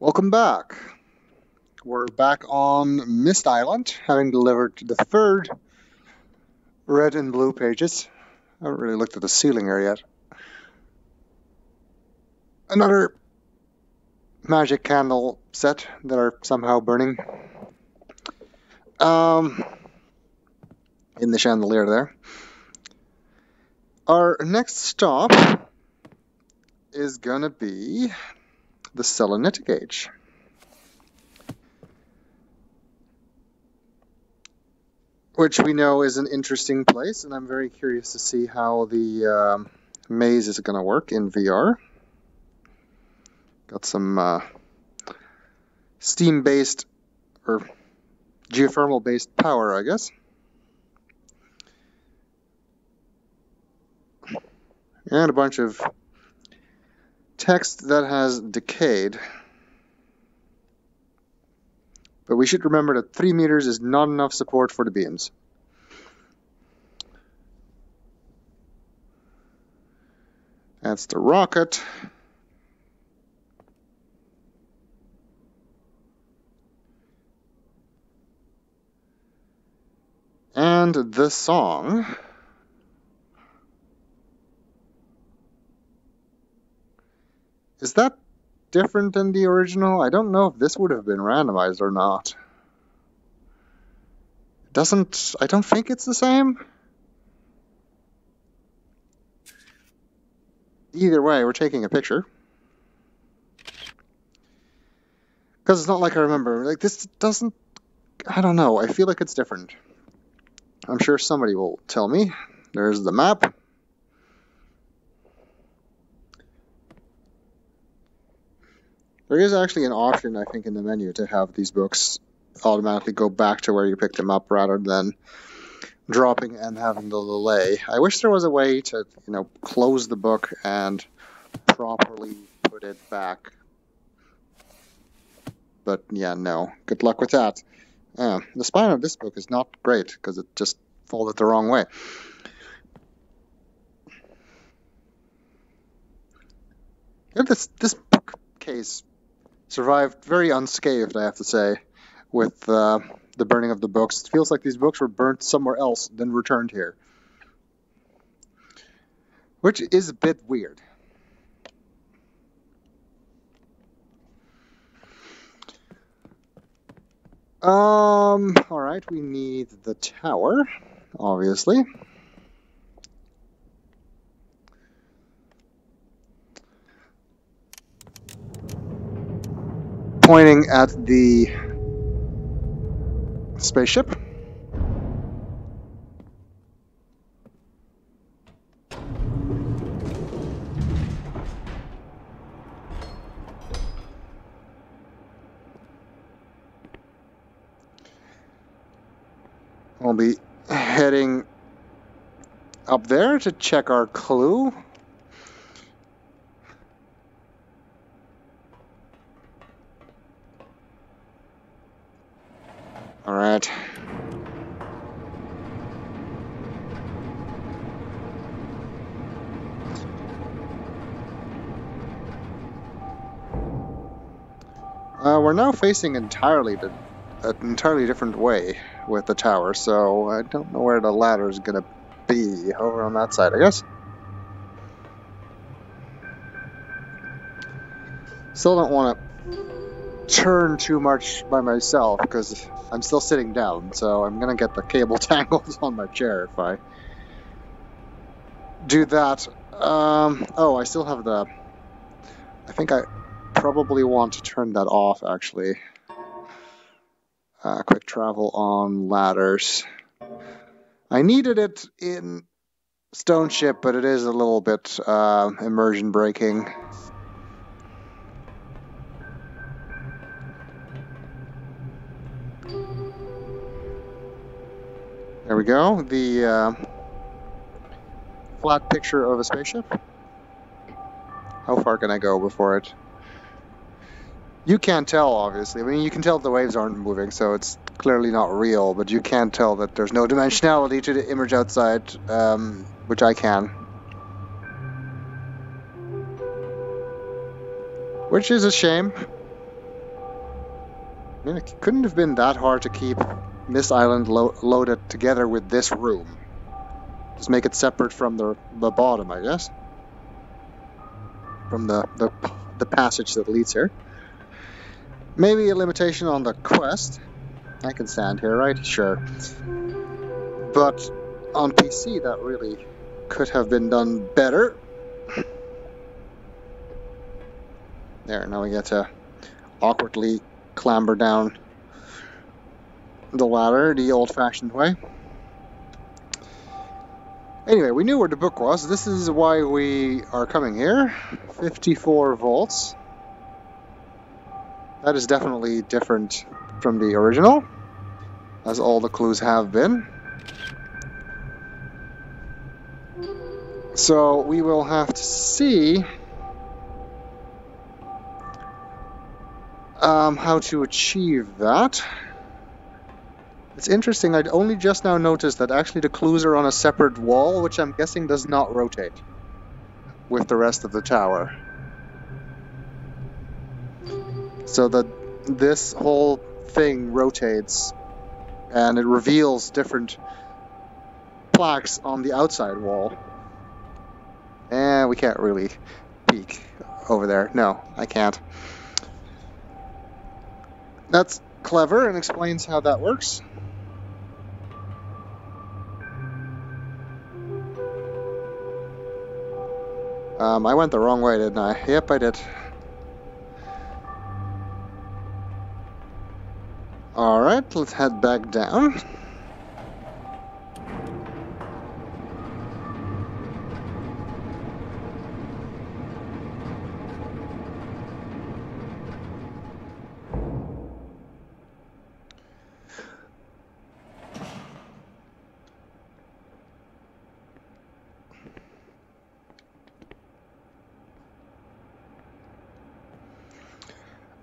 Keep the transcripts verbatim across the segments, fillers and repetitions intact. Welcome back. We're back on Myst Island, having delivered the third red and blue pages. I haven't really looked at the ceiling here yet. Another magic candle set that are somehow burning. Um, in the chandelier there. Our next stop is gonna be the Selenitic Age. Which we know is an interesting place, and I'm very curious to see how the um, maze is going to work in V R. Got some uh, steam-based, or geothermal-based power, I guess. And a bunch of text that has decayed. But we should remember that three meters is not enough support for the beams. That's the rocket. And the song. Is that different than the original? I don't know if this would have been randomized or not. It doesn't... I don't think it's the same. Either way, we're taking a picture. Because it's not like I remember. Like, this doesn't... I don't know. I feel like it's different. I'm sure somebody will tell me. There's the map. There is actually an option, I think, in the menu to have these books automatically go back to where you picked them up rather than dropping and having the delay. I wish there was a way to, you know, close the book and properly put it back. But yeah, no. Good luck with that. Uh, the spine of this book is not great because it just folded the wrong way. Yeah, this this book case survived very unscathed, I have to say, with uh, the burning of the books. It feels like these books were burnt somewhere else than returned here. Which is a bit weird. Um, alright, we need the tower, obviously. Pointing at the spaceship. I'll be heading up there to check our clue. All right. Uh, we're now facing entirely the, an entirely different way with the tower, so I don't know where the ladder is going to be. Over on that side, I guess. Still don't want to turn too much by myself because I'm still sitting down, so I'm gonna get the cable tangled on my chair if I do that. Um, oh, I still have the... I think I probably want to turn that off, actually. Uh, quick travel on ladders. I needed it in Stoneship, but it is a little bit uh, immersion breaking. There we go, the uh, flat picture of a spaceship. How far can I go before it? You can't tell, obviously. I mean, you can tell the waves aren't moving, so it's clearly not real, but you can tell that there's no dimensionality to the image outside, um, which I can. Which is a shame, I mean, it couldn't have been that hard to keep Myst Island lo loaded together with this room. Just make it separate from the the bottom, I guess. From the the the passage that leads here. Maybe a limitation on the quest. I can stand here, right? Sure. But on P C, that really could have been done better. There, now we get to awkwardly clamber down the ladder the old-fashioned way. Anyway, we knew where the book was. This is why we are coming here. fifty-four volts. That is definitely different from the original, as all the clues have been. So we will have to see um, how to achieve that. It's interesting, I'd only just now noticed that actually the clues are on a separate wall, which I'm guessing does not rotate with the rest of the tower. So that this whole thing rotates and it reveals different plaques on the outside wall. And we can't really peek over there. No, I can't. That's clever and explains how that works. Um, I went the wrong way, didn't I? Yep, I did. Alright, let's head back down.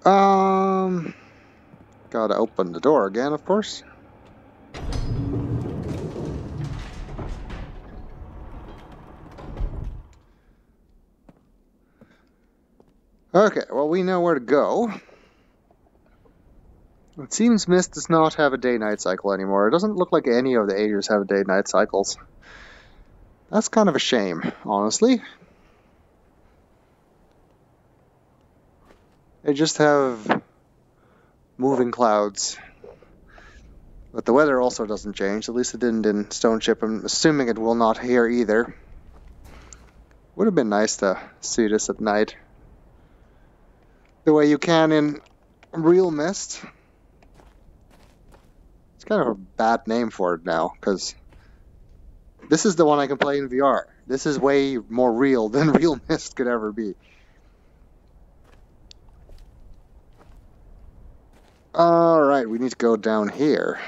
Um, gotta open the door again, of course. Okay, well, we know where to go. It seems Myst does not have a day-night cycle anymore. It doesn't look like any of the ages have day-night cycles. That's kind of a shame, honestly. They just have moving clouds. But the weather also doesn't change. At least it didn't in Stoneship. I'm assuming it will not here either. Would have been nice to see this at night. The way you can in real Myst. It's kind of a bad name for it now, because this is the one I can play in V R. This is way more real than real Myst could ever be. All right, we need to go down here.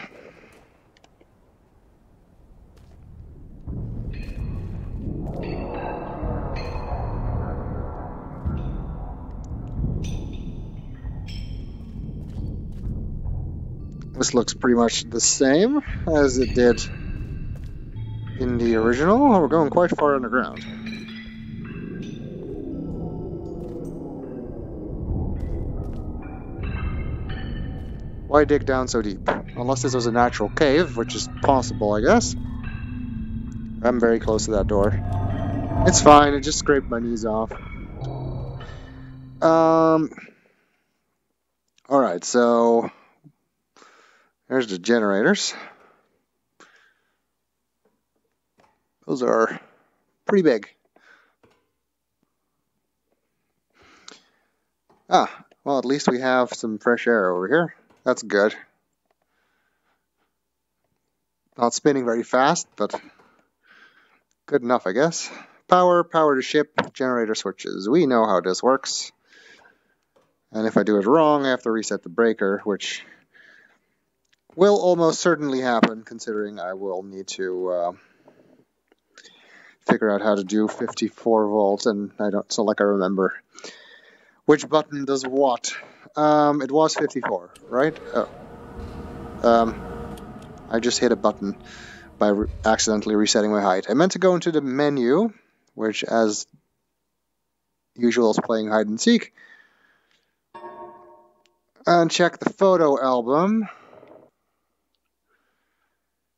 This looks pretty much the same as it did in the original. Oh, we're going quite far underground. Why dig down so deep? Unless this was a natural cave, which is possible, I guess. I'm very close to that door. It's fine, it just scraped my knees off. Um. Alright, so there's the generators. Those are pretty big. Ah, well, at least we have some fresh air over here. That's good. Not spinning very fast, but good enough, I guess. Power, power to ship, generator switches. We know how this works. And if I do it wrong, I have to reset the breaker, which will almost certainly happen, considering I will need to uh, figure out how to do fifty-four volts, and I don't, so like I remember which button does what. Um, it was fifty-four, right? Oh. Um, I just hit a button by re accidentally resetting my height. I meant to go into the menu, which as usual is playing hide and seek. uncheck the photo album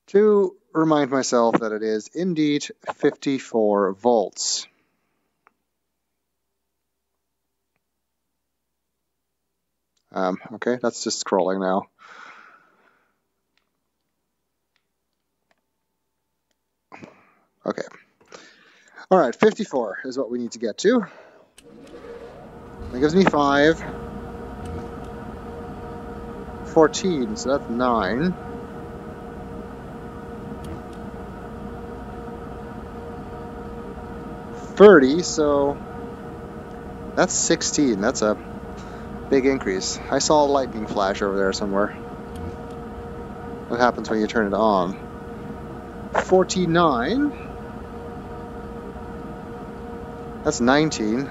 to remind myself that it is indeed fifty-four volts. Um, okay, that's just scrolling now. Okay. All right, fifty-four is what we need to get to. That gives me five. fourteen, so that's nine. thirty, so that's sixteen. That's a big increase. I saw a lightning flash over there somewhere. What happens when you turn it on? forty-nine. That's nineteen.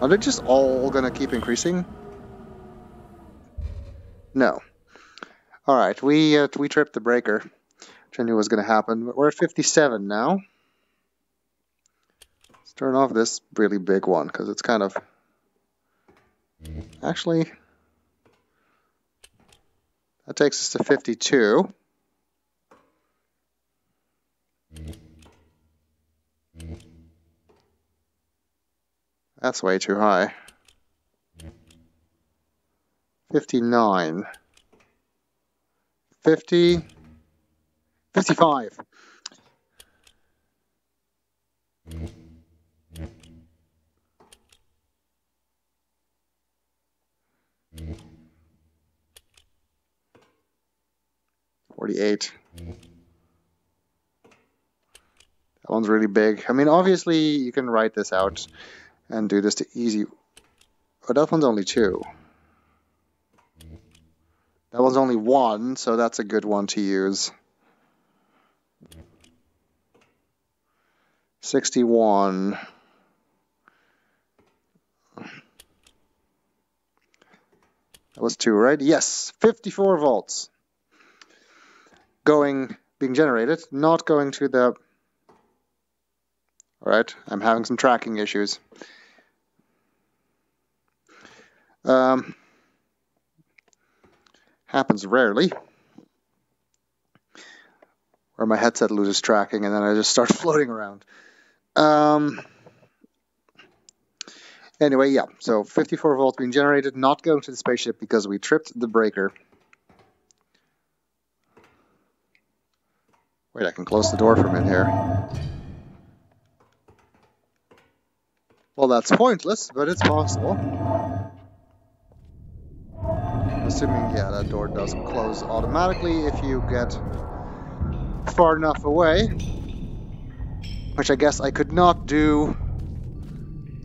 Are they just all gonna keep increasing? No. All right, we uh, we tripped the breaker, which I knew was gonna happen. But we're at fifty-seven now. Let's turn off this really big one because it's kind of actually that takes us to fifty-two. That's way too high. fifty-nine. fifty. fifty-five. forty-eight. That one's really big. I mean, obviously, you can write this out and do this to easy. Oh, that one's only two. That one's only one, so that's a good one to use. sixty-one. That was two, right? Yes, fifty-four volts. Going, being generated, not going to the... All right, I'm having some tracking issues. Um, happens rarely, where my headset loses tracking and then I just start floating around. Um, anyway, yeah, so fifty-four volts being generated, not going to the spaceship because we tripped the breaker. Wait, I can close the door from in here. Well, that's pointless, but it's possible. Assuming, yeah, that door doesn't close automatically if you get far enough away, which I guess I could not do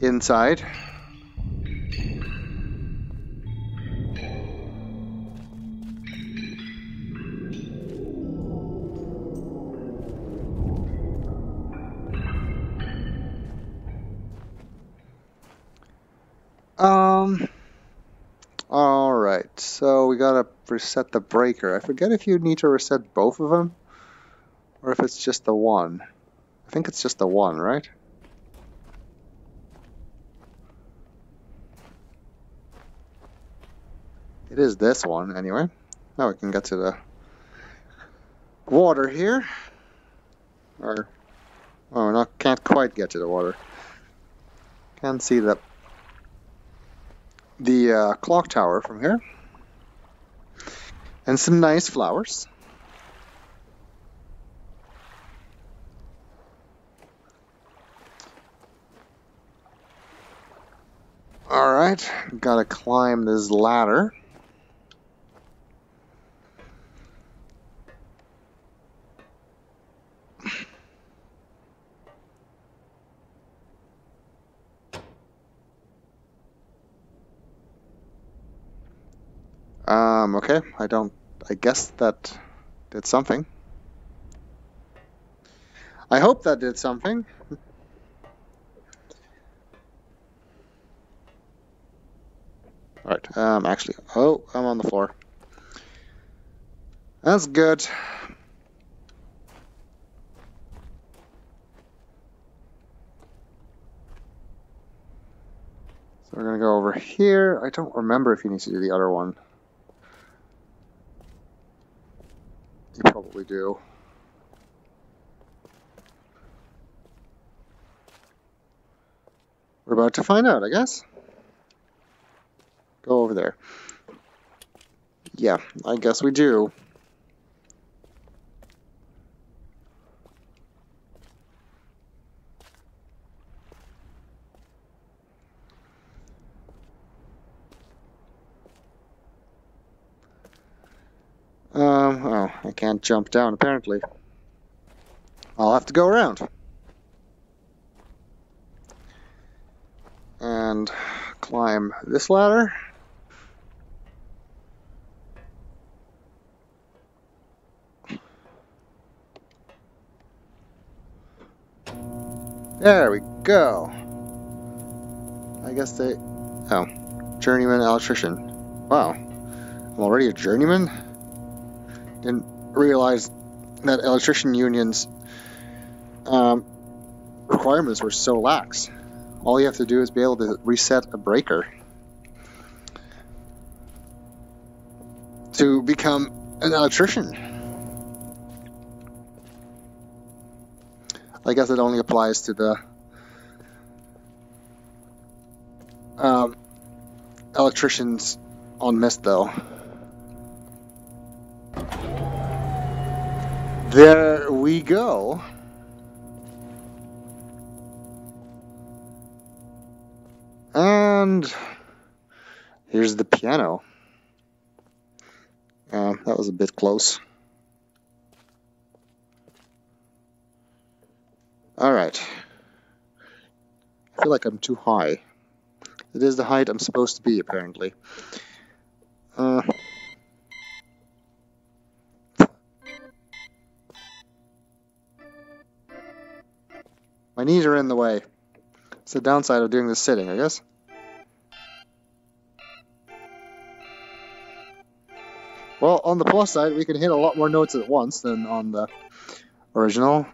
inside. Um, all right, so we gotta reset the breaker. I forget if you need to reset both of them or if it's just the one. I think it's just the one, right? It is this one, anyway. Now we can get to the water here. Or, oh, no, can't quite get to the water. Can't see the the uh, clock tower from here, and some nice flowers. All right, gotta climb this ladder. Um, okay, I don't, I guess that did something. I hope that did something. All right, um, actually, oh, I'm on the floor. That's good. We're going to go over here. I don't remember if you need to do the other one. You probably do. We're about to find out, I guess. Go over there. Yeah, I guess we do. Um, oh, I can't jump down, apparently. I'll have to go around. And climb this ladder. There we go. I guess they... Oh. Journeyman electrician. Wow. I'm already a journeyman? Didn't realize that electrician unions um, requirements were so lax. All you have to do is be able to reset a breaker to become an electrician. I guess it only applies to the um, electricians on Myst, though. There we go. And here's the piano. Uh, that was a bit close. All right. I feel like I'm too high. It is the height I'm supposed to be, apparently. Uh... My knees are in the way. It's the downside of doing this sitting, I guess. Well, on the plus side, we can hit a lot more notes at once than on the original.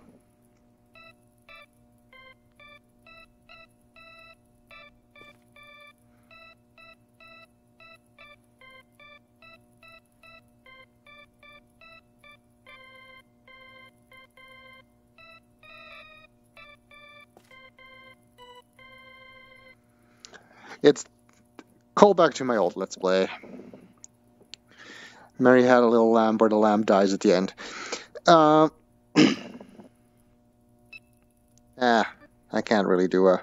It's callback to my old Let's Play. Mary had a little lamb, but the lamb dies at the end. Uh, ah, I can't really do a...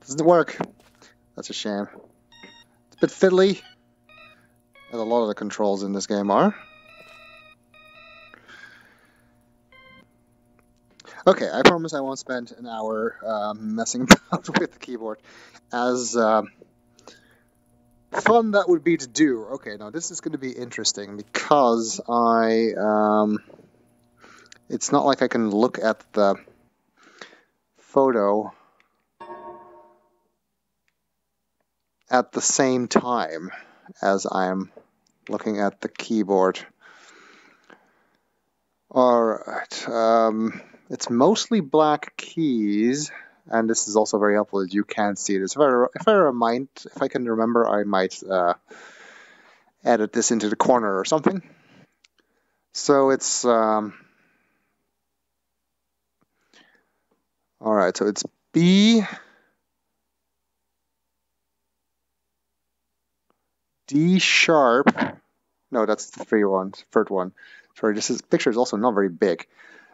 Doesn't work. That's a shame. It's a bit fiddly, as a lot of the controls in this game are. Okay, I promise I won't spend an hour uh, messing about with the keyboard. As uh, fun that would be to do. Okay, now this is going to be interesting because I... Um, it's not like I can look at the photo at the same time as I'm looking at the keyboard. Alright, um... it's mostly black keys, and this is also very helpful that you can see this. If I, if I, remind, if I can remember, I might uh, edit this into the corner or something. So it's... Um, Alright, so it's B... D sharp... No, that's the three one, third one. Sorry, this is, picture is also not very big.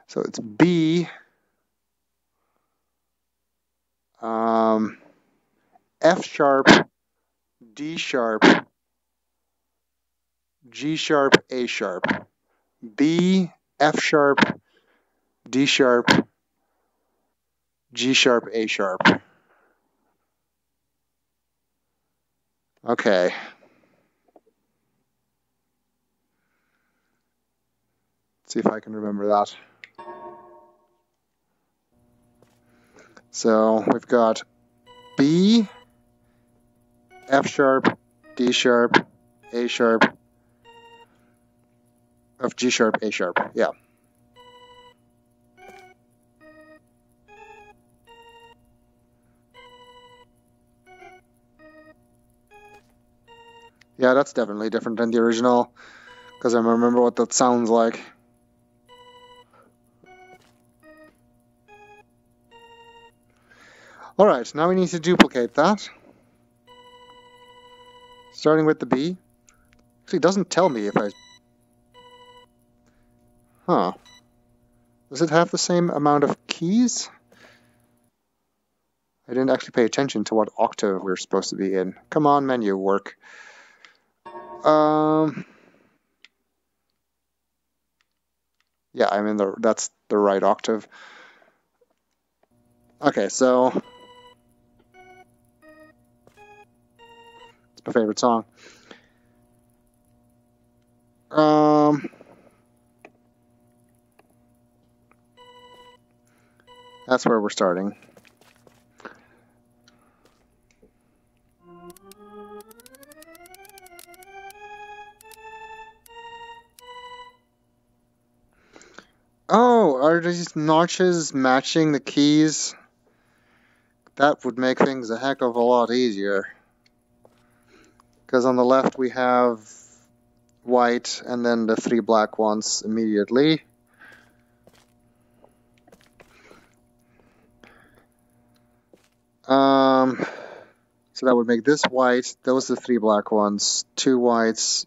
So it's B, um, F sharp, D sharp, G sharp, A sharp, B, F sharp, D sharp, G sharp, A sharp. Okay. Let's see if I can remember that. So we've got B, F sharp, D sharp, A sharp, of G sharp, A sharp, yeah. Yeah, that's definitely different than the original, because I remember what that sounds like. Alright, now we need to duplicate that. Starting with the B. Actually, it doesn't tell me if I... Huh. Does it have the same amount of keys? I didn't actually pay attention to what octave we're supposed to be in. Come on, menu work. Um... Yeah, I'm in the... That's the right octave. Okay, so... It's my favorite song. Um... That's where we're starting. Oh, are these notches matching the keys? That would make things a heck of a lot easier. Because on the left we have white and then the three black ones immediately. Um, so that would make this white, those are the three black ones, two whites,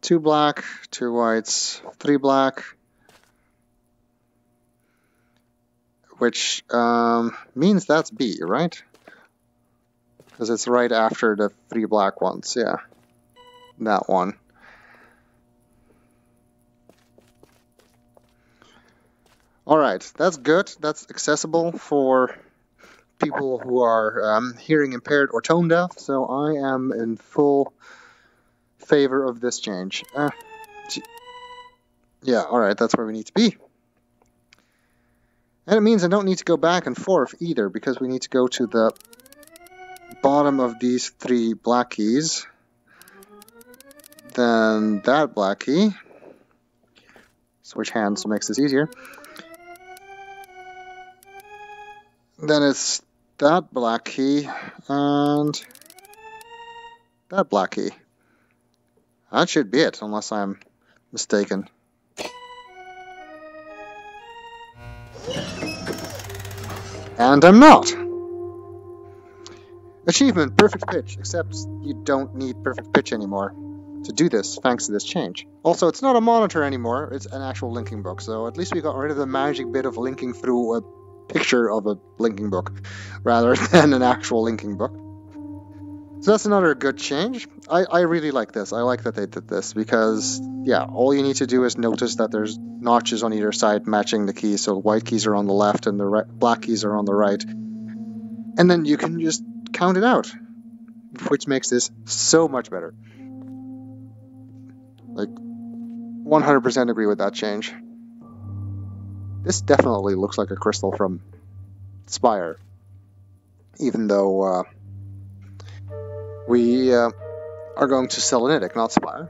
two black, two whites, three black. Which um, means that's B, right? Because it's right after the three black ones, yeah. That one. Alright, that's good. That's accessible for people who are um, hearing impaired or tone deaf, so I am in full favor of this change. Uh, yeah, alright, that's where we need to be. And it means I don't need to go back and forth either, because we need to go to the bottom of these three black keys. Then that black key. Switch hands, so makes this easier. Then it's that black key, and that black key. That should be it, unless I'm mistaken. And I'm not! Achievement, perfect pitch, except you don't need perfect pitch anymore to do this, thanks to this change. Also, it's not a monitor anymore, it's an actual linking book, so at least we got rid of the magic bit of linking through a picture of a linking book, rather than an actual linking book. So that's another good change. I, I really like this, I like that they did this, because, yeah, all you need to do is notice that there's notches on either side matching the keys, so white keys are on the left and the right, black keys are on the right. And then you can just count it out, which makes this so much better. Like, one hundred percent agree with that change. This definitely looks like a crystal from Spire, even though uh, we uh, are going to Selenitic, not Spire.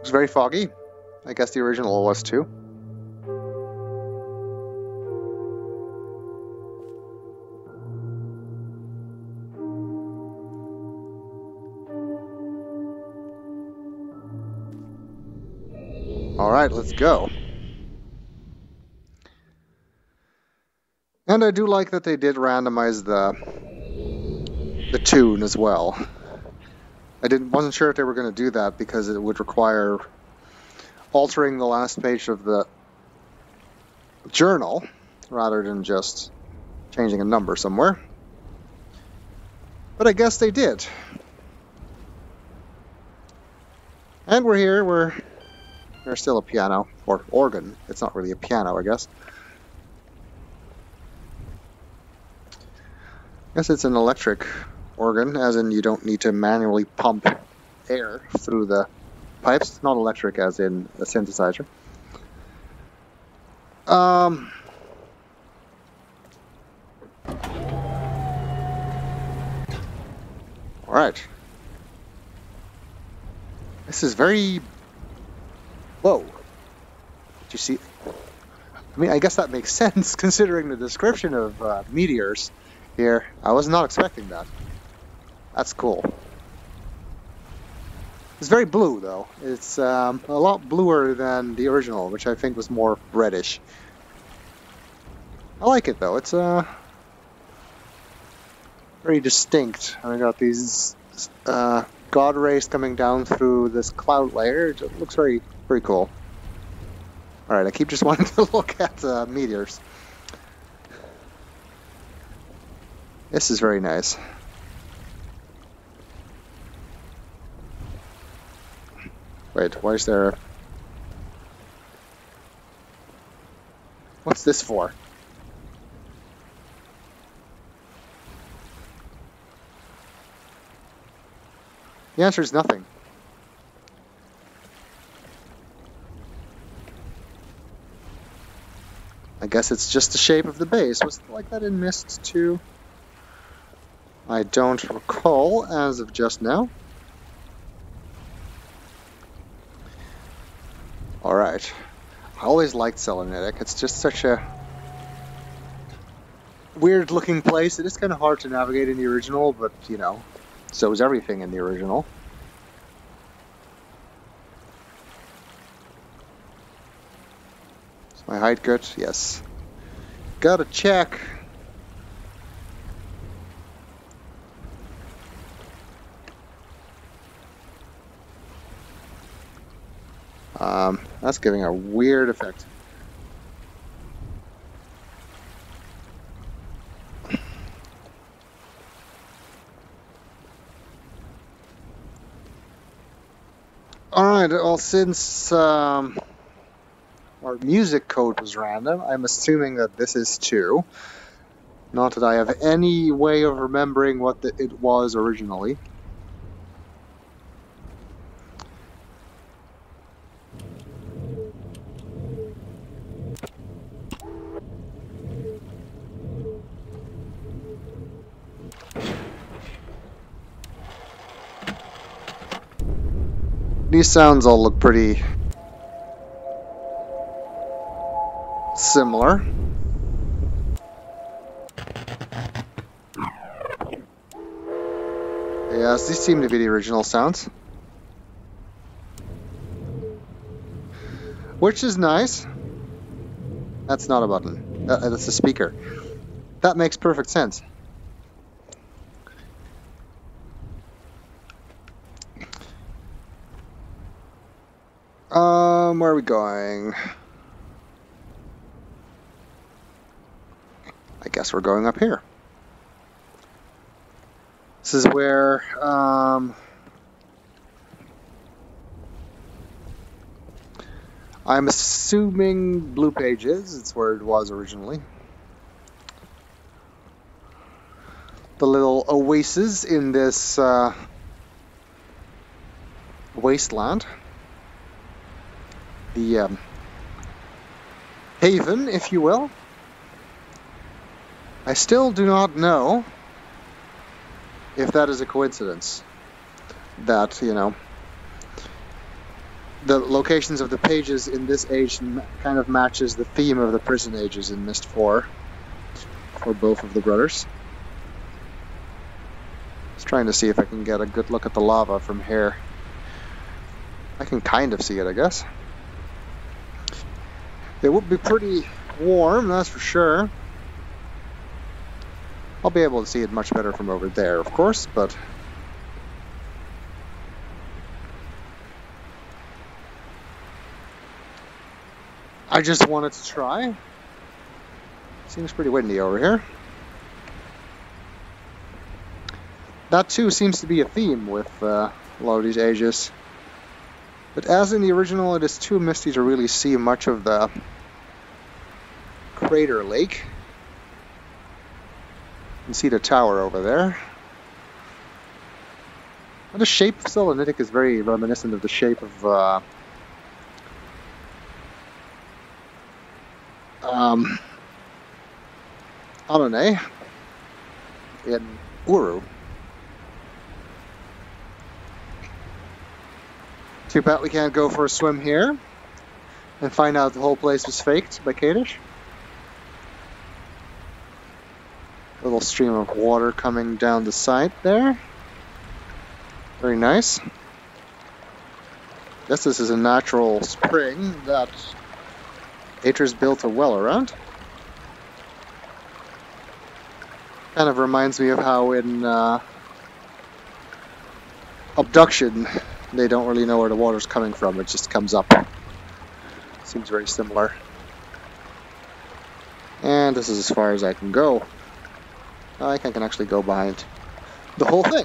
It's very foggy. I guess the original was too. All right, let's go. And I do like that they did randomize the the tune as well. I didn't, wasn't sure if they were going to do that because it would require altering the last page of the journal rather than just changing a number somewhere. But I guess they did. And we're here, we're, there's still a piano, or organ. It's not really a piano, I guess. I guess it's an electric organ, as in you don't need to manually pump air through the pipes. It's not electric as in a synthesizer. Um, Alright. This is very low. Do you see? I mean, I guess that makes sense considering the description of uh, meteors here. I was not expecting that. That's cool. It's very blue, though. It's um, a lot bluer than the original, which I think was more reddish. I like it, though. It's uh, very distinct. I got these uh, god rays coming down through this cloud layer. It looks very, very cool. All right, I keep just wanting to look at uh, meteors. This is very nice. Wait, why is there... What's this for? The answer is nothing. I guess it's just the shape of the base. Was it like that in Myst too? I don't recall as of just now. All right. I always liked Selenitic. It's just such a weird-looking place. It is kind of hard to navigate in the original, but, you know, so is everything in the original. Is my height good? Yes. Gotta check. Um, that's giving a weird effect. Alright, well, since um, our music code was random, I'm assuming that this is two. Not that I have any way of remembering what the, it was originally. These sounds all look pretty similar. Yes, these seem to be the original sounds. Which is nice. That's not a button. Uh, that's a speaker. That makes perfect sense. Um, where are we going? I guess we're going up here. This is where, um... I'm assuming Blue Page is. It's where it was originally. The little oasis in this, uh... wasteland. The um, Haven, if you will. I still do not know if that is a coincidence. That, you know, the locations of the pages in this age kind of matches the theme of the prison ages in Myst four for both of the brothers. I was trying to see if I can get a good look at the lava from here. I can kind of see it, I guess. It would be pretty warm, that's for sure. I'll be able to see it much better from over there, of course, but... I just wanted to try. Seems pretty windy over here. That too seems to be a theme with uh, a lot of these ages. But as in the original, it is too misty to really see much of the crater lake. You can see the tower over there. And the shape of Selenitic is very reminiscent of the shape of uh, um, Amone in Uru. Too bad we can't go for a swim here and find out the whole place was faked by Kadish. Little stream of water coming down the side there. Very nice. Guess this is a natural spring that Atris built a well around. Kind of reminds me of how in uh, Abduction they don't really know where the water's coming from, it just comes up. Seems very similar. And this is as far as I can go. I think I can actually go behind the whole thing.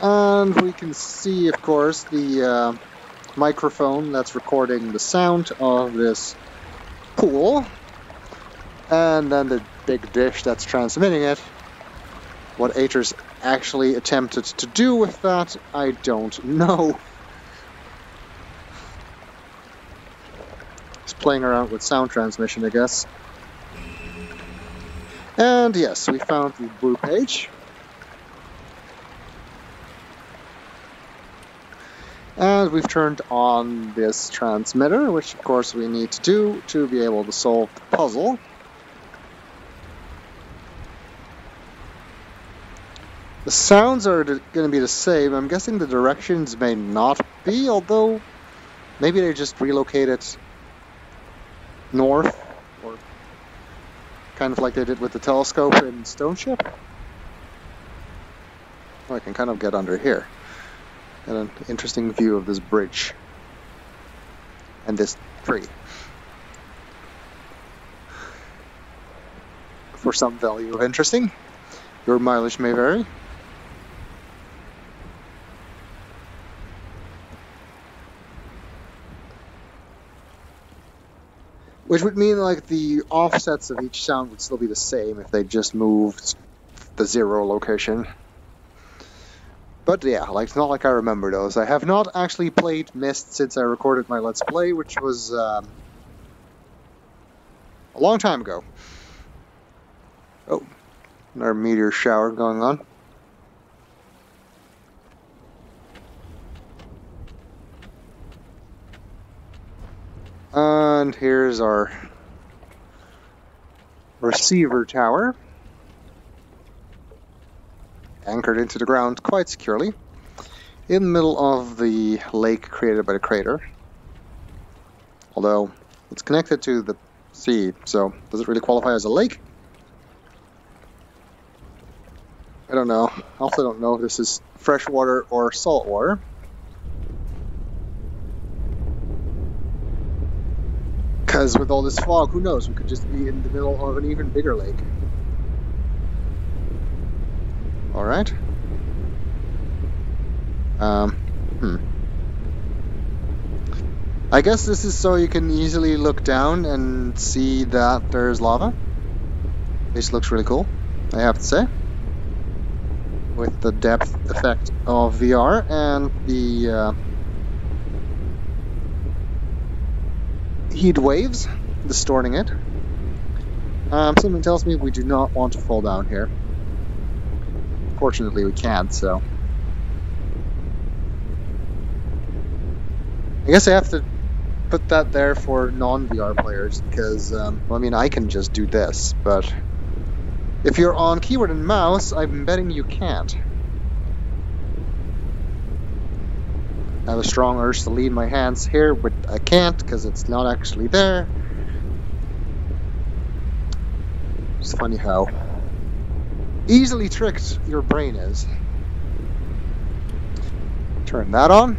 And we can see, of course, the uh, microphone that's recording the sound of this pool. And then the big dish that's transmitting it. What Atrus actually attempted to do with that, I don't know. He's playing around with sound transmission, I guess. And yes, we found the blue page. And we've turned on this transmitter, which of course we need to do to be able to solve the puzzle. The sounds are going to be the same. I'm guessing the directions may not be, although maybe they just relocated north, or kind of like they did with the telescope in Stoneship. Oh, I can kind of get under here. Got an interesting view of this bridge and this tree for some value of interesting. Your mileage may vary. Which would mean like the offsets of each sound would still be the same if they just moved the zero location. But yeah, like it's not like I remember those. I have not actually played Myst since I recorded my Let's Play, which was um, a long time ago. Oh, another meteor shower going on. And here's our receiver tower, anchored into the ground quite securely, in the middle of the lake created by the crater. Although it's connected to the sea, so does it really qualify as a lake? I don't know. I also don't know if this is fresh water or salt water. Because with all this fog, who knows, we could just be in the middle of an even bigger lake. Alright. Um, hmm. I guess this is so you can easily look down and see that there's lava. This looks really cool, I have to say. With the depth effect of V R and the... Uh, heat waves distorting it. Um, something tells me we do not want to fall down here. Fortunately, we can't, so I guess I have to put that there for non-V R players because, um, well, I mean, I can just do this, but if you're on keyboard and mouse, I'm betting you can't. I have a strong urge to lean my hands here, but I can't because it's not actually there. It's funny how easily tricked your brain is. Turn that on.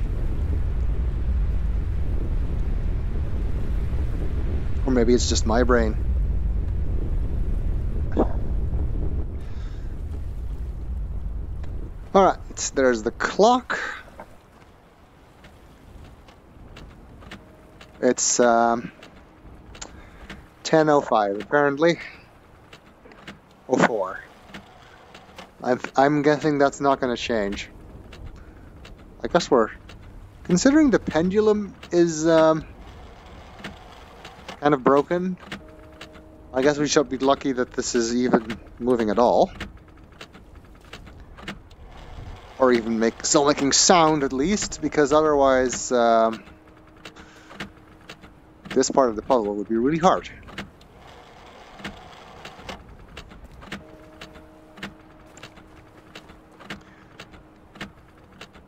Or maybe it's just my brain. Alright, there's the clock. It's um, ten oh five apparently. oh four. I've, I'm guessing that's not going to change. I guess we're considering the pendulum is um, kind of broken. I guess we should be lucky that this is even moving at all. Or even make still making sound at least, because otherwise um, this part of the puzzle would be really hard.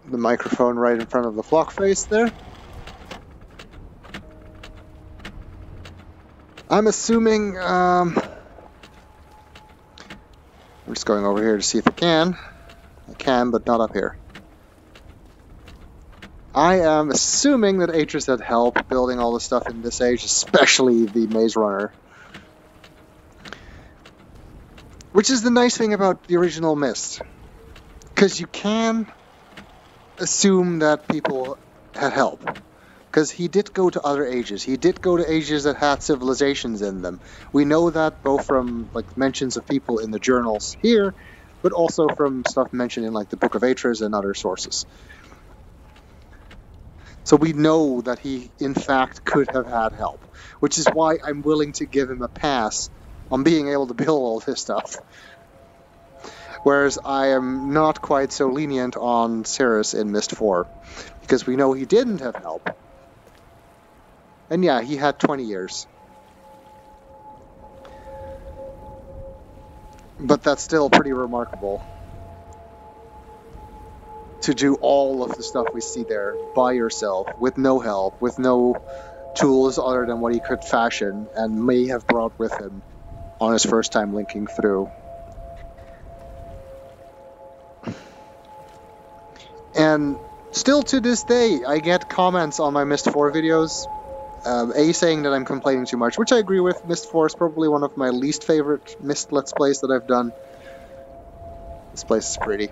The microphone right in front of the clock face there. I'm assuming, um, I'm just going over here to see if I can. I can, but not up here. I am assuming that Atrus had help building all the stuff in this age, especially the Maze Runner. Which is the nice thing about the original Myst. Because you can assume that people had help. Because he did go to other ages. He did go to ages that had civilizations in them. We know that both from like mentions of people in the journals here, but also from stuff mentioned in like the Book of Atris and other sources. So we know that he, in fact, could have had help, which is why I'm willing to give him a pass on being able to build all this stuff. Whereas I am not quite so lenient on Sirrus in Myst four, because we know he didn't have help. And yeah, he had twenty years. But that's still pretty remarkable. To do all of the stuff we see there by yourself, with no help, with no tools other than what he could fashion and may have brought with him on his first time linking through. And still to this day, I get comments on my Myst four videos. Um, A, saying that I'm complaining too much, which I agree with. Myst four is probably one of my least favorite Myst Let's Plays that I've done. This place is pretty.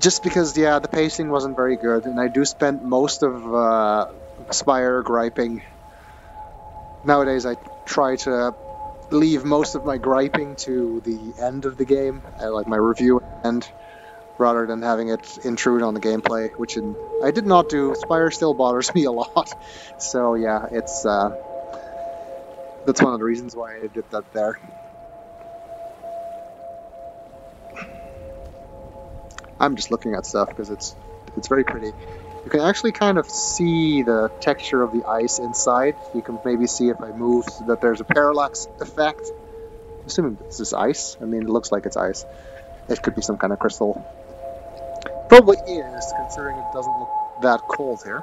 Just because, yeah, the pacing wasn't very good, and I do spend most of uh, Spire griping. Nowadays I try to leave most of my griping to the end of the game, I like my review end, rather than having it intrude on the gameplay, which in, I did not do. Spire still bothers me a lot. So yeah, it's uh, that's one of the reasons why I did that there. I'm just looking at stuff because it's it's very pretty. You can actually kind of see the texture of the ice inside. You can maybe see if I move so that there's a parallax effect. I'm assuming this is ice. I mean, it looks like it's ice. It could be some kind of crystal. Probably is, considering it doesn't look that cold here.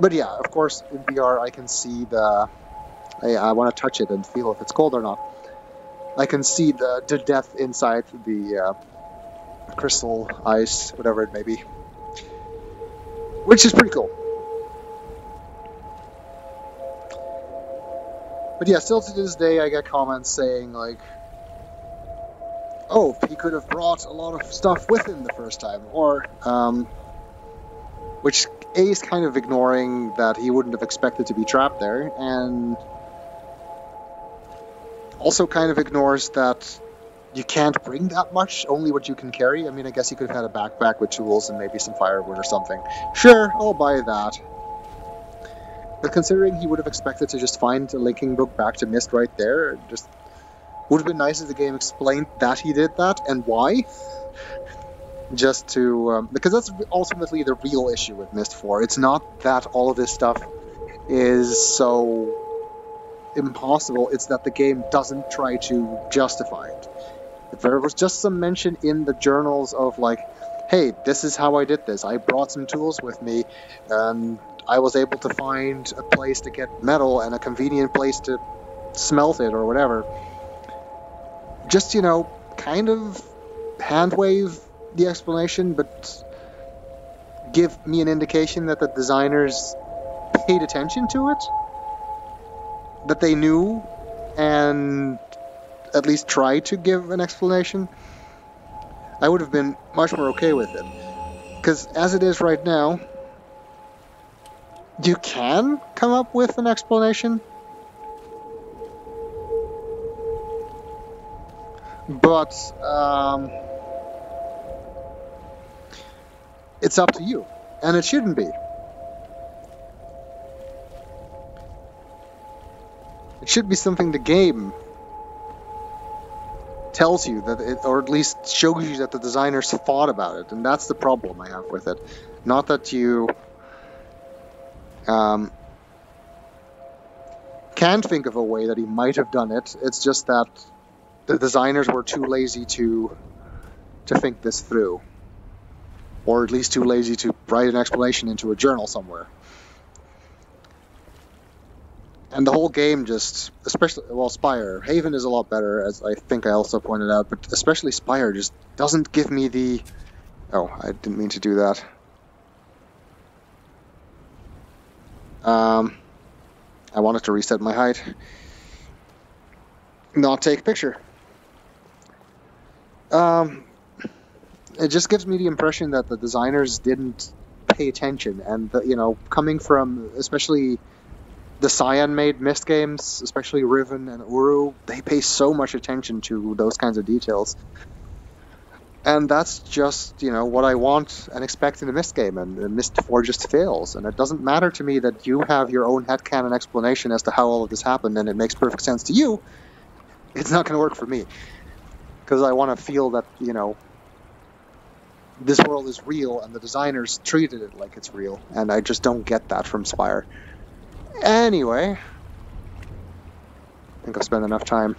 But yeah, of course, in V R I can see the... I, I want to touch it and feel if it's cold or not. I can see the, the depth inside the uh, crystal, ice, whatever it may be. Which is pretty cool. But yeah, still to this day I get comments saying like, oh, he could have brought a lot of stuff with him the first time, or, um, which A is kind of ignoring that he wouldn't have expected to be trapped there, and also kind of ignores that you can't bring that much, only what you can carry. I mean, I guess he could have had a backpack with tools and maybe some firewood or something. Sure, I'll buy that. But considering he would have expected to just find a linking book back to Myst right there, just... would have been nice if the game explained that he did that and why. Just to, um, because that's ultimately the real issue with Myst four. It's not that all of this stuff is so impossible, it's that the game doesn't try to justify it. If there was just some mention in the journals of like, hey, this is how I did this, I brought some tools with me, and I was able to find a place to get metal and a convenient place to smelt it or whatever. Just, you know, kind of hand wave the explanation, but give me an indication that the designers paid attention to it, that they knew, and at least tried to give an explanation. I would have been much more okay with it. Because as it is right now, you can come up with an explanation, but um, it's up to you. And it shouldn't be. It should be something the game tells you that it, or at least shows you that the designers thought about it, and that's the problem I have with it. Not that you um, can think of a way that he might have done it. It's just that the designers were too lazy to to think this through, or at least too lazy to write an explanation into a journal somewhere. And the whole game just, especially, well, Spire. Haven is a lot better, as I think I also pointed out, but especially Spire just doesn't give me the... Oh, I didn't mean to do that. Um, I wanted to reset my height. Not take picture. Um, it just gives me the impression that the designers didn't pay attention, and, the, you know, coming from, especially... The Cyan made Myst games, especially Riven and Uru, they pay so much attention to those kinds of details. And that's just, you know, what I want and expect in a Myst game, and Myst four just fails. And it doesn't matter to me that you have your own headcanon explanation as to how all of this happened and it makes perfect sense to you. It's not going to work for me. Because I want to feel that, you know, this world is real and the designers treated it like it's real. And I just don't get that from Spire. Anyway, I think I've spent enough time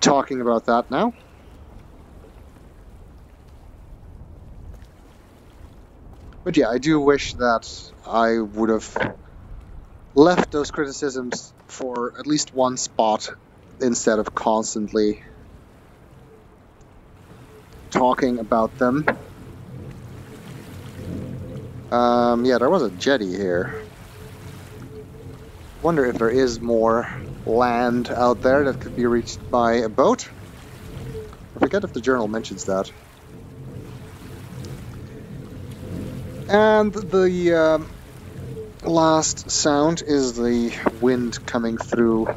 talking about that now. But yeah, I do wish that I would have left those criticisms for at least one spot instead of constantly talking about them. Um, yeah, there was a jetty here. I wonder if there is more land out there that could be reached by a boat. I forget if the journal mentions that. And the um, last sound is the wind coming through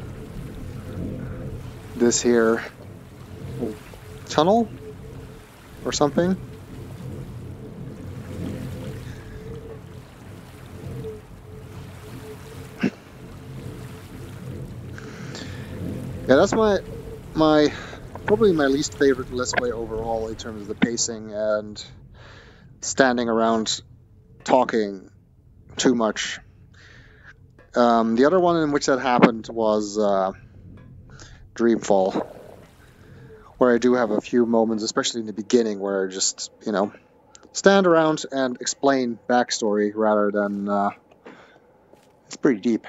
this here tunnel or something. Yeah, that's my, my, probably my least favorite Let's Play overall in terms of the pacing and standing around talking too much. Um, the other one in which that happened was uh, Dreamfall, where I do have a few moments, especially in the beginning, where I just, you know, stand around and explain backstory rather than, uh, it's pretty deep.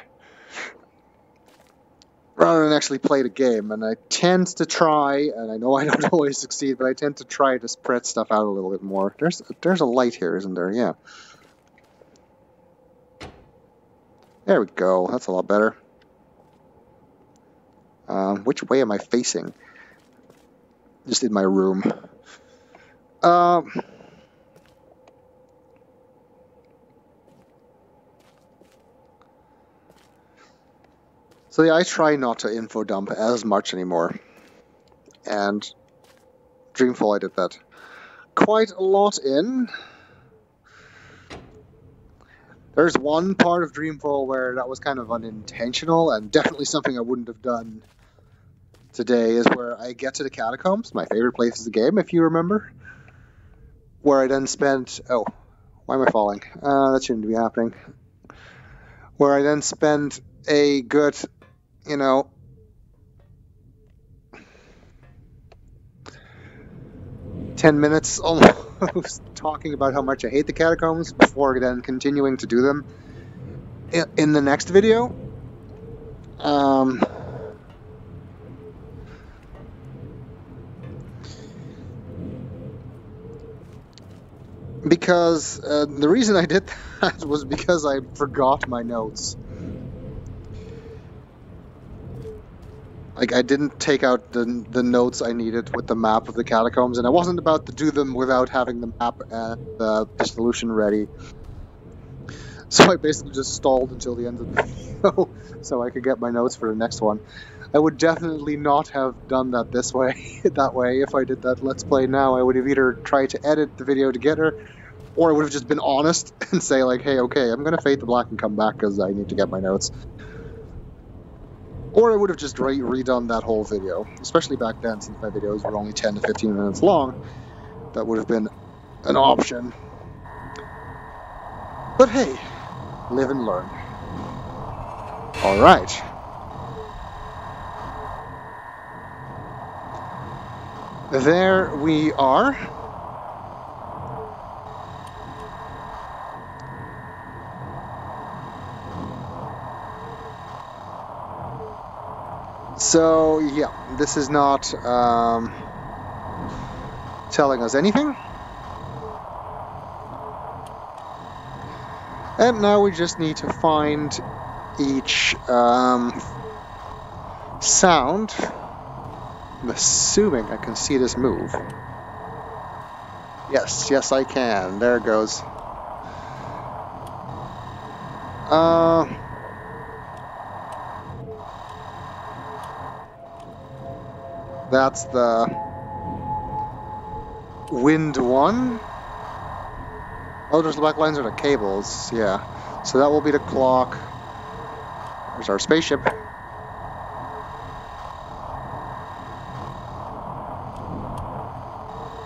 Rather than actually play the game, and I tend to try, and I know I don't always succeed, but I tend to try to spread stuff out a little bit more. There's there's a light here, isn't there? Yeah. There we go. That's a lot better. Um, which way am I facing? Just in my room. Um... So yeah, I try not to info dump as much anymore, and Dreamfall I did that quite a lot in. There's one part of Dreamfall where that was kind of unintentional, and definitely something I wouldn't have done today, is where I get to the catacombs, my favorite place in the game, if you remember, where I then spent, oh, why am I falling? Uh, that shouldn't be happening. Where I then spent a good, you know, ten minutes almost talking about how much I hate the catacombs before then continuing to do them in the next video. Um, because uh, the reason I did that was because I forgot my notes. Like, I didn't take out the, the notes I needed with the map of the catacombs, and I wasn't about to do them without having the map and uh, the solution ready. So I basically just stalled until the end of the video so I could get my notes for the next one. I would definitely not have done that this way, that way. If I did that Let's Play now, I would have either tried to edit the video together Or I would have just been honest and say, like, hey, okay, I'm going to fade to black and come back because I need to get my notes. Or I would have just re redone that whole video, especially back then, since my videos were only ten to fifteen minutes long. That would have been an option. But hey, live and learn. All right. There we are. So, yeah, this is not um, telling us anything. And now we just need to find each um, sound. I'm assuming I can see this move. Yes, yes I can. There it goes. Uh... That's the wind one. Oh, there's the black lines are the cables, yeah. So that will be the clock. There's our spaceship.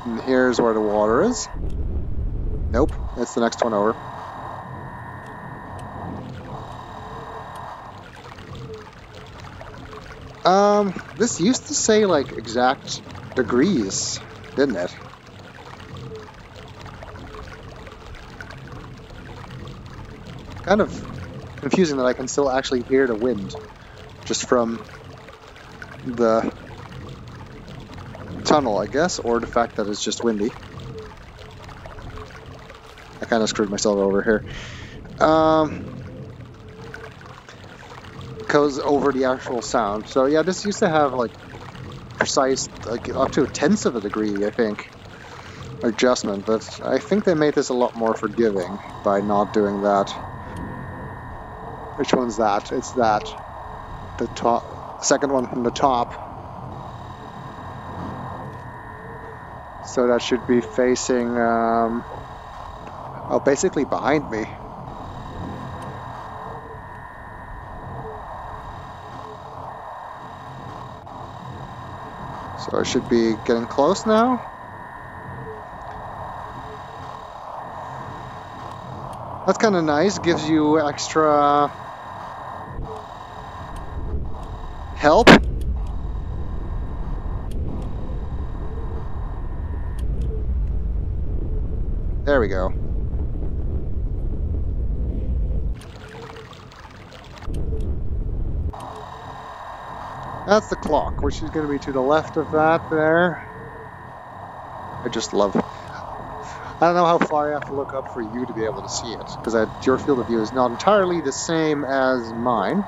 And here's where the water is. Nope, that's the next one over. Um, this used to say, like, exact degrees, didn't it? Kind of confusing that I can still actually hear the wind just from the tunnel, I guess, or the fact that it's just windy. I kind of screwed myself over here. Um... goes over the actual sound. So yeah, this used to have like precise, like up to a tenth of a degree, I think, adjustment, but I think they made this a lot more forgiving by not doing that. Which one's that? It's that. The top, second one from the top. So that should be facing, um, oh, basically behind me. So I should be getting close now. That's kind of nice, gives you extra help. There we go. That's the clock, which is going to be to the left of that there. I just love it. I don't know how far I have to look up for you to be able to see it, because your field of view is not entirely the same as mine.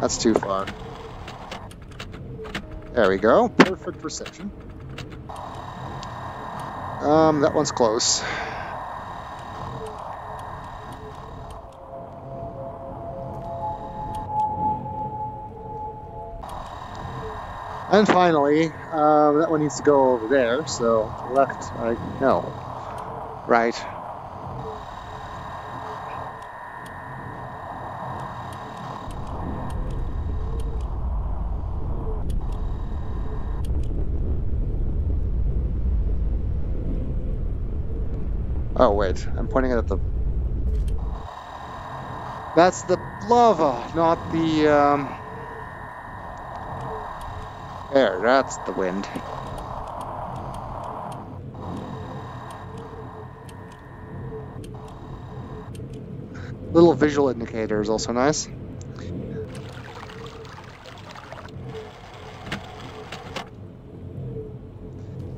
That's too far. There we go. Perfect reception. Um, that one's close. And finally, uh, that one needs to go over there, so left, I know. Right. Oh, wait, I'm pointing it at the... That's the lava, not the... Um... There, that's the wind. Little visual indicator is also nice.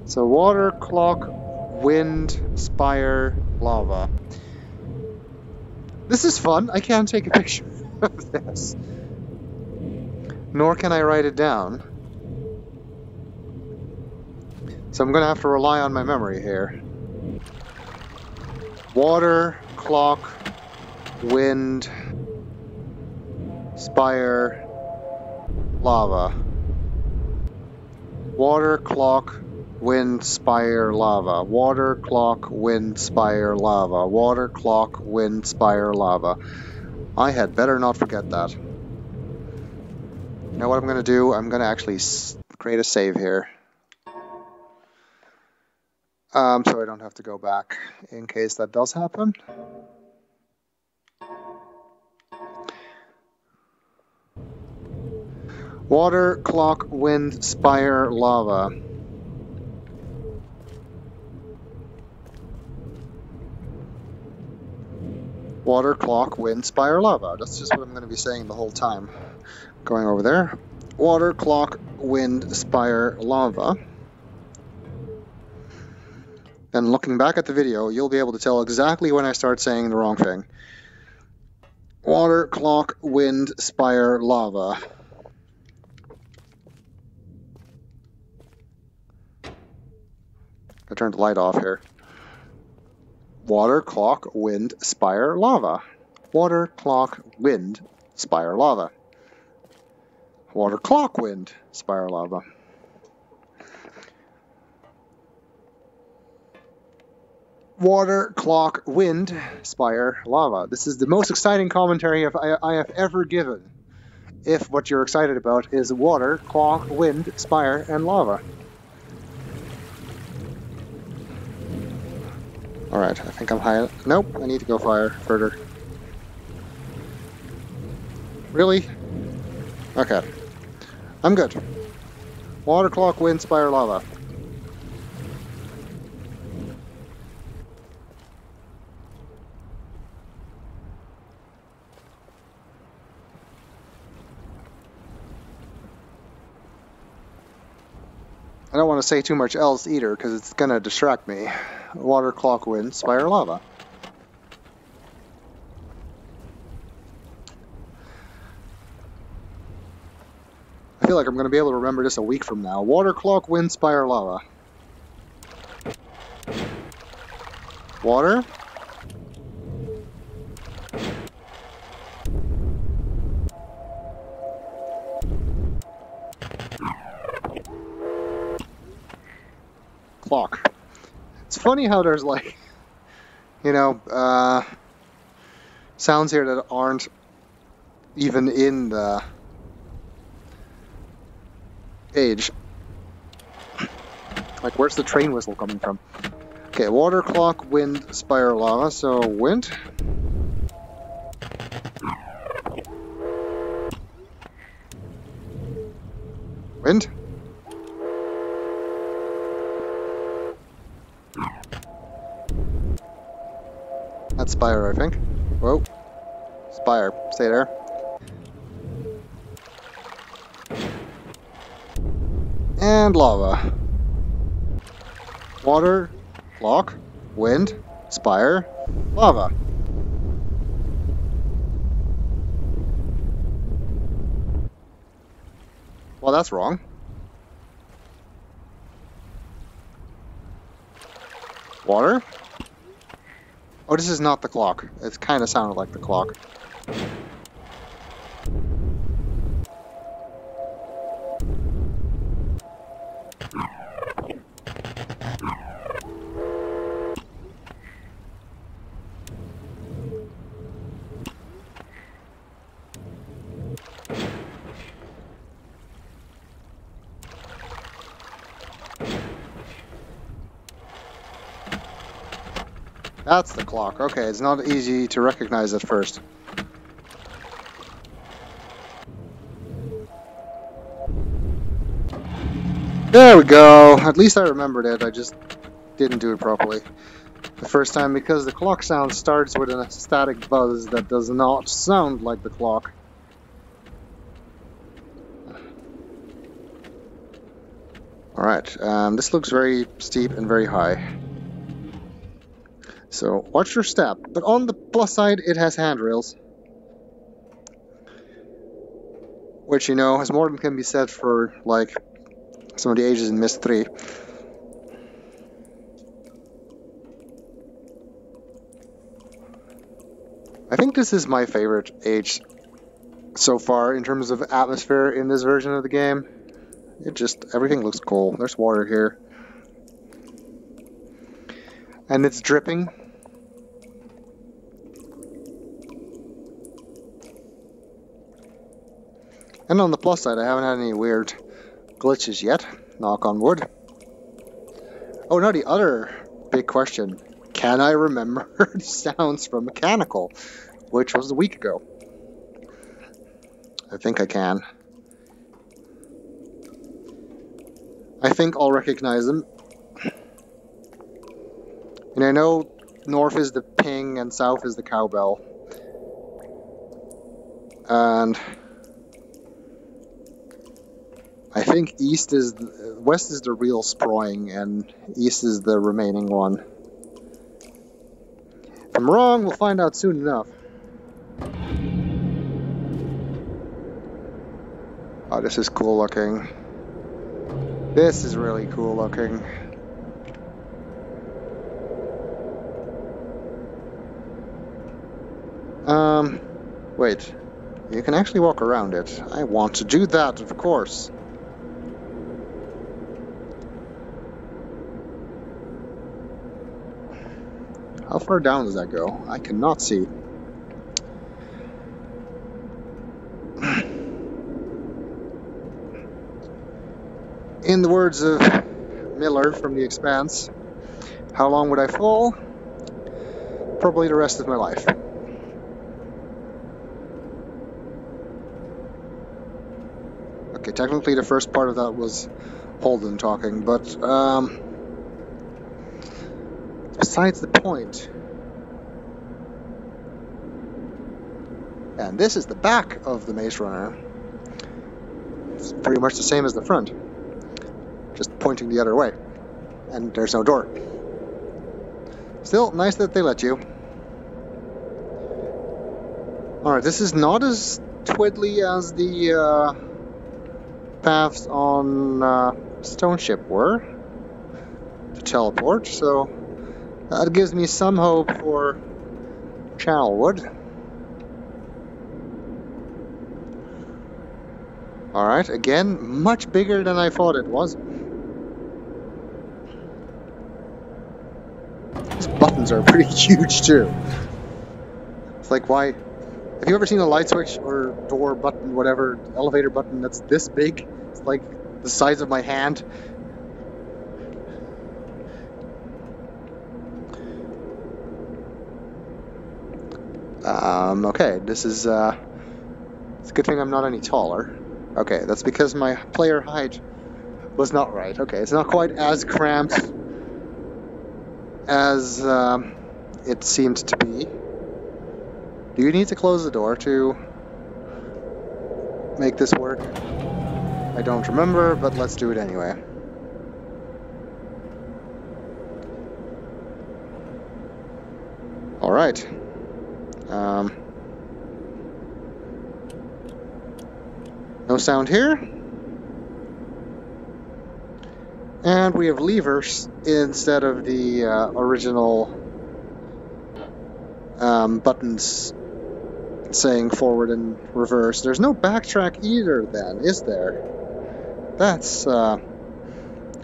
So water, clock, wind, spire, lava. This is fun. I can't take a picture of this. Nor can I write it down. So I'm going to have to rely on my memory here. Water, clock, wind, spire, lava. Water, clock, wind, spire, lava. Water, clock, wind, spire, lava. Water, clock, wind, spire, lava. I had better not forget that. You know what I'm going to do? I'm going to actually create a save here. Um, so I don't have to go back in case that does happen. Water, clock, wind, spire, lava. Water, clock, wind, spire, lava. That's just what I'm going to be saying the whole time. Going over there. Water, clock, wind, spire, lava. And looking back at the video, you'll be able to tell exactly when I start saying the wrong thing. Water, clock, wind, spire, lava. I turned the light off here. Water, clock, wind, spire, lava. Water, clock, wind, spire, lava. Water, clock, wind, spire, lava. Water, clock, wind, spire, lava. This is the most exciting commentary I have ever given. If what you're excited about is water, clock, wind, spire, and lava. Alright, I think I'm high. Nope, I need to go fire further. Really? Okay. I'm good. Water, clock, wind, spire, lava. I don't want to say too much else either, because it's going to distract me. Water, clock, wind, spire, lava. I feel like I'm going to be able to remember this a week from now. Water, clock, wind, spire, lava. Water. Clock. It's funny how there's like, you know, uh, sounds here that aren't even in the age. Like, where's the train whistle coming from? Okay, water, clock, wind, spire, lava, so wind. Wind. That's Spire, I think. Whoa. Spire. Stay there. And lava. Water, clock, wind, spire, lava. Well, that's wrong. Water. Oh, this is not the clock. It kind of sounded like the clock. That's the clock. Okay, it's not easy to recognize at first. There we go. At least I remembered it. I just didn't do it properly the first time because the clock sound starts with a static buzz that does not sound like the clock. Alright, um, this looks very steep and very high. So, watch your step. But on the plus side, it has handrails. Which, you know, has more than can be said for, like, some of the ages in Myst three. I think this is my favorite age so far in terms of atmosphere in this version of the game. It just, everything looks cool. There's water here. And it's dripping. And on the plus side, I haven't had any weird glitches yet. Knock on wood. Oh, now the other big question. Can I remember the sounds from Mechanical, which was a week ago? I think I can. I think I'll recognize them. And I know north is the ping and south is the cowbell. And I think east is, west is the real Sproing, and east is the remaining one. If I'm wrong, we'll find out soon enough. Oh, this is cool looking. This is really cool looking. Um, wait. You can actually walk around it. I want to do that, of course. How far down does that go? I cannot see. In the words of Miller from The Expanse, how long would I fall? Probably the rest of my life. Okay, technically the first part of that was Holden talking, but um, besides the point. And this is the back of the Maze Runner. It's pretty much the same as the front. Just pointing the other way. And there's no door. Still, nice that they let you. Alright, this is not as twiddly as the uh, paths on uh, Stoneship were to teleport, so that gives me some hope for Channelwood. Alright, again, much bigger than I thought it was. Buttons are pretty huge too. It's like, why? Have you ever seen a light switch or door button, whatever, elevator button that's this big? It's like the size of my hand. Um, okay, this is, uh, it's a good thing I'm not any taller. Okay, that's because my player height was not right. Okay, it's not quite as cramped as um, it seemed to be. Do you need to close the door to make this work? I don't remember, but let's do it anyway. All right. Um, no sound here. And we have levers instead of the uh, original um, buttons saying forward and reverse. There's no backtrack either then, is there? That's... Uh,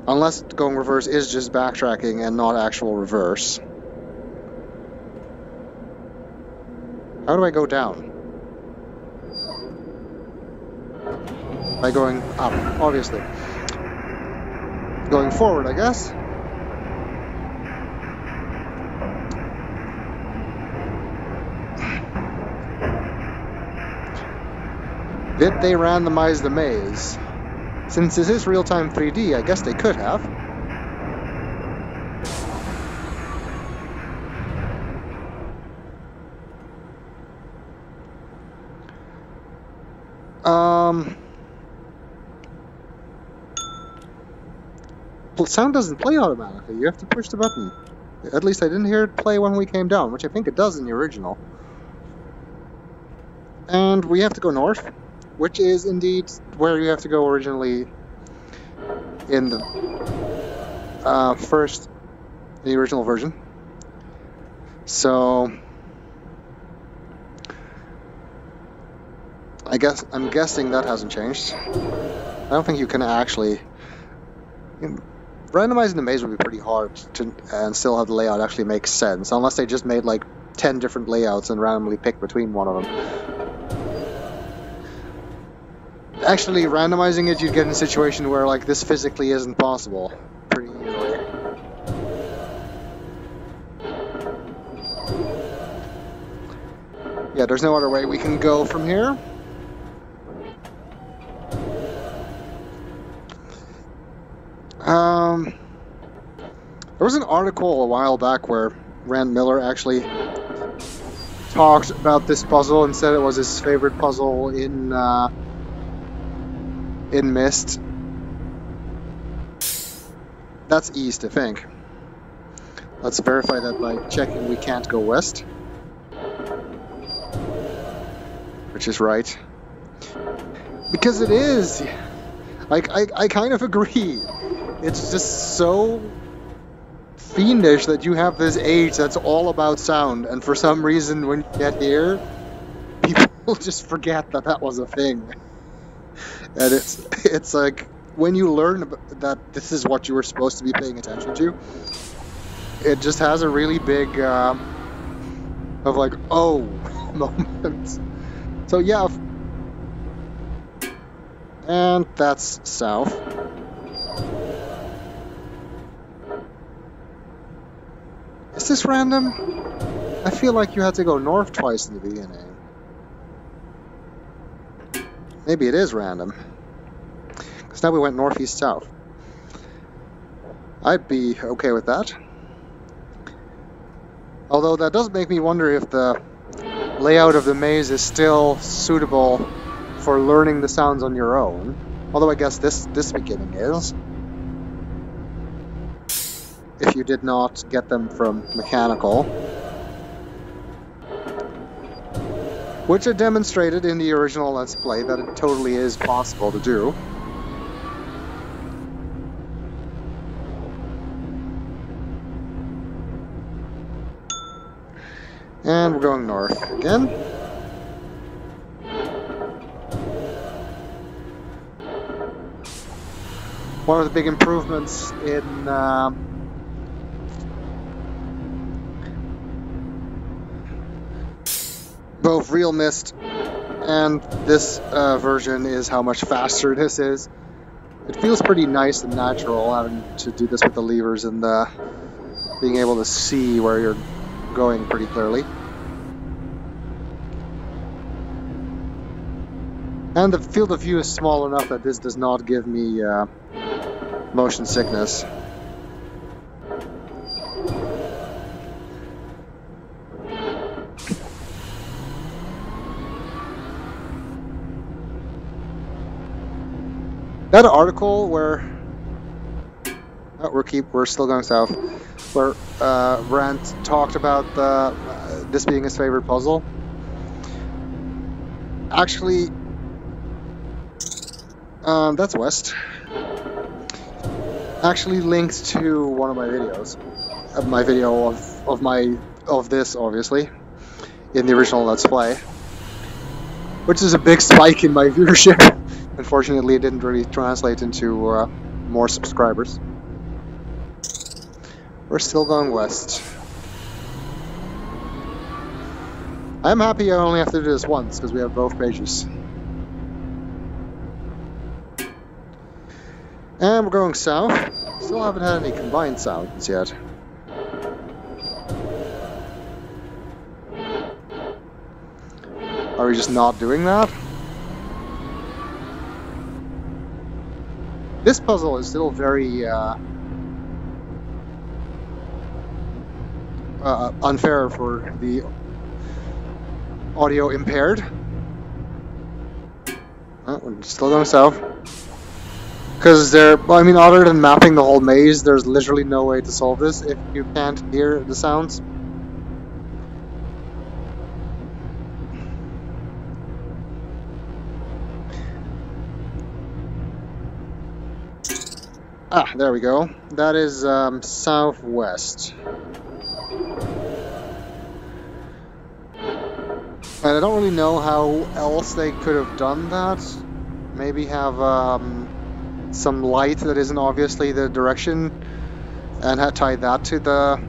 unless going reverse is just backtracking and not actual reverse. How do I go down? By going up, obviously. Going forward, I guess. Did they randomize the maze? Since this is real-time three D, I guess they could have. Um... Sound doesn't play automatically, you have to push the button. At least I didn't hear it play when we came down, which I think it does in the original. And we have to go north, which is indeed where you have to go originally in the uh, first, the original version. So I guess, I'm guessing that hasn't changed. I don't think you can actually... randomizing the maze would be pretty hard to, and still have the layout actually make sense, unless they just made like ten different layouts and randomly picked between one of them. Actually, randomizing it, you'd get in a situation where like this physically isn't possible. Pretty easily. Yeah, there's no other way we can go from here. Um, there was an article a while back where Rand Miller actually talked about this puzzle and said it was his favorite puzzle in uh, in Myst. That's east, I think. Let's verify that by checking we can't go west. Which is right. Because it is! Like, I, I kind of agree. It's just so fiendish that you have this age that's all about sound, and for some reason when you get here, people just forget that that was a thing. And it's, it's like, when you learn that this is what you were supposed to be paying attention to, it just has a really big, um, of like, oh, moment. So yeah, and that's south. Is this random? I feel like you had to go north twice in the beginning. Maybe it is random. Because now we went northeast-south. I'd be okay with that. Although that does make me wonder if the layout of the maze is still suitable for learning the sounds on your own. Although I guess this, this beginning is. If you did not get them from Mechanical. Which I demonstrated in the original Let's Play that it totally is possible to do. And we're going north again. One of the big improvements in uh, both realMyst and this uh, version is how much faster this is. It feels pretty nice and natural having to do this with the levers and uh, being able to see where you're going pretty clearly. And the field of view is small enough that this does not give me uh, motion sickness. That article where oh, we're keep we're still going south, where uh, Rand talked about the, uh, this being his favorite puzzle. Actually. Um, that's west. Actually links to one of my videos. Of my video of, of my of this obviously. In the original Let's Play. Which is a big spike in my viewership. Unfortunately it didn't really translate into uh, more subscribers. We're still going west. I'm happy I only have to do this once because we have both pages. And we're going south. Still haven't had any combined sounds yet. Are we just not doing that? This puzzle is still very uh, uh, unfair for the audio impaired. Oh, we're still going south. Because there, I mean, other than mapping the whole maze, there's literally no way to solve this if you can't hear the sounds. Ah, there we go. That is um, southwest. And I don't really know how else they could have done that. Maybe have... Um, some light that isn't obviously the direction, and had tied that to the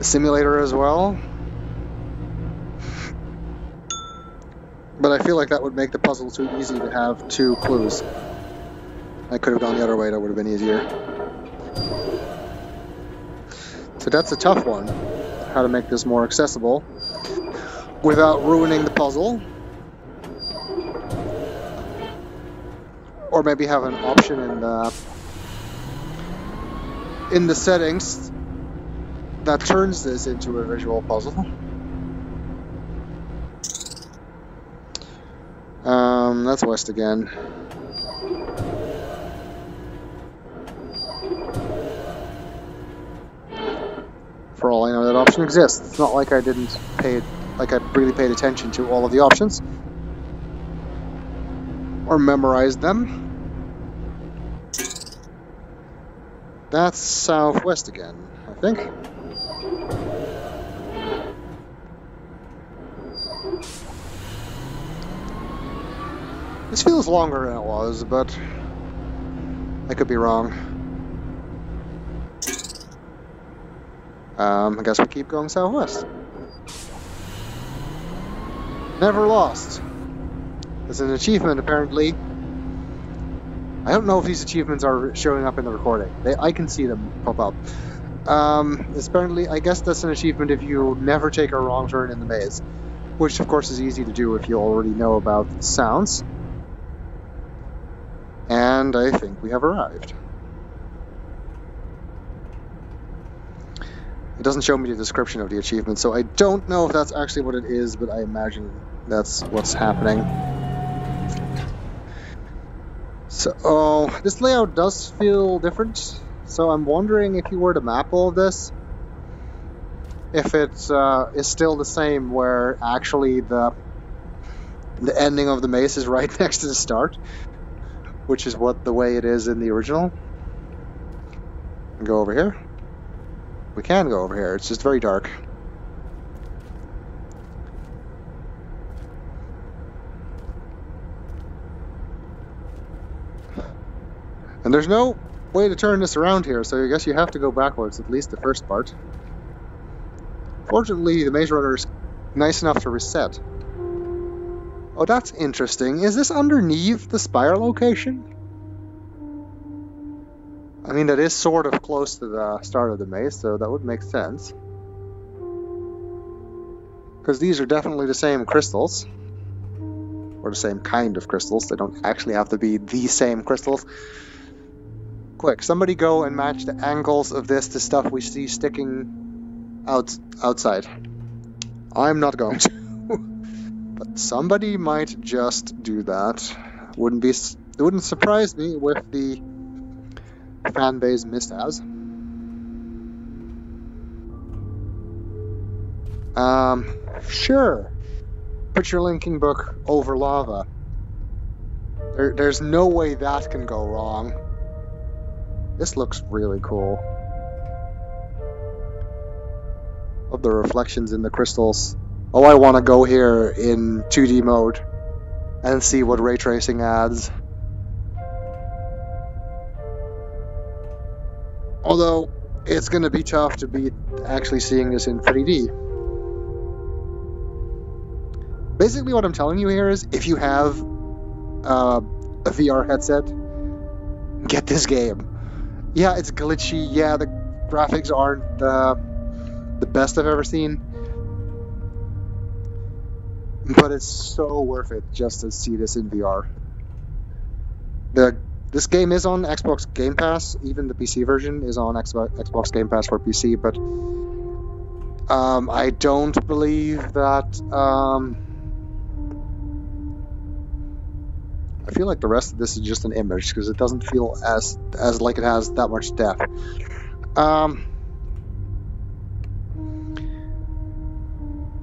simulator as well. But I feel like that would make the puzzle too easy to have two clues. I could have gone the other way, that would have been easier. So that's a tough one, how to make this more accessible without ruining the puzzle. Or maybe have an option in the, in the settings that turns this into a visual puzzle. Um, that's west again. For all I know, that option exists. It's not like I didn't pay, like I really paid attention to all of the options or memorized them. That's southwest again, I think. This feels longer than it was, but I could be wrong. Um, I guess we keep going southwest. Never lost. It's an achievement, apparently. I don't know if these achievements are showing up in the recording. They, I can see them pop up. Um, it's apparently, I guess that's an achievement if you never take a wrong turn in the maze, which of course is easy to do if you already know about the sounds. And I think we have arrived. It doesn't show me the description of the achievement, so I don't know if that's actually what it is, but I imagine that's what's happening. So, oh, this layout does feel different, so I'm wondering if you were to map all of this, if it uh, is still the same where actually the, the ending of the maze is right next to the start. Which is what the way it is in the original. Go over here. We can go over here. It's just very dark. And there's no way to turn this around here, so I guess you have to go backwards, at least the first part. Fortunately, the maze runner is nice enough to reset. Oh, that's interesting. Is this underneath the Spire location? I mean, that is sort of close to the start of the maze, so that would make sense. Because these are definitely the same crystals. Or the same kind of crystals. They don't actually have to be the same crystals. Quick, somebody go and match the angles of this to stuff we see sticking out outside. I'm not going to. But somebody might just do that. Wouldn't be, it wouldn't surprise me with the fan base Myst has. Um, sure. Put your linking book over lava. There, there's no way that can go wrong. This looks really cool. Love the reflections in the crystals. Oh, I want to go here in two D mode and see what ray tracing adds. Although, it's going to be tough to be actually seeing this in three D. Basically what I'm telling you here is, if you have uh, a V R headset, get this game. Yeah, it's glitchy. Yeah, the graphics aren't uh, the best I've ever seen. But it's so worth it just to see this in V R. The, this game is on Xbox Game Pass. Even the P C version is on Xbox Game Pass for P C, but um, I don't believe that... Um, I feel like the rest of this is just an image, because it doesn't feel as, as like it has that much depth. Um,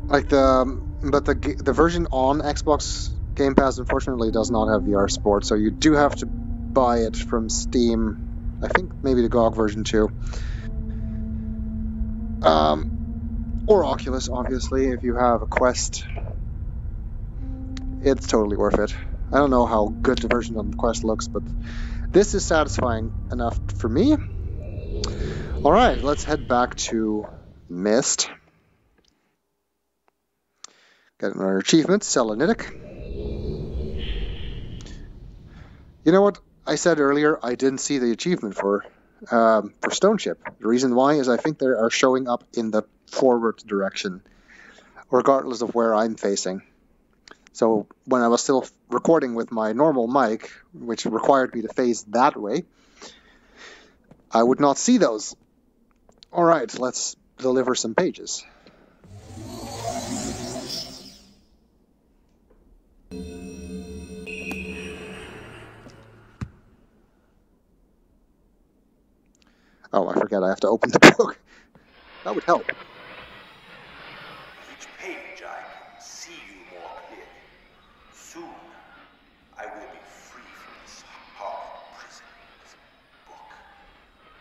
like the... But the the version on Xbox Game Pass, unfortunately, does not have V R support, so you do have to buy it from Steam. I think maybe the G O G version too. Um, or Oculus, obviously, if you have a Quest. It's totally worth it. I don't know how good the version on the Quest looks, but this is satisfying enough for me. All right, let's head back to Myst. Got another achievement, Selenitic. You know what I said earlier? I didn't see the achievement for um, for Stoneship. The reason why is I think they are showing up in the forward direction, regardless of where I'm facing. So when I was still recording with my normal mic, which required me to face that way, I would not see those. All right, let's deliver some pages. Oh, I forgot I have to open the book. That would help. Each page I can see you more clearly. Soon, I will be free from this hard prison, this book.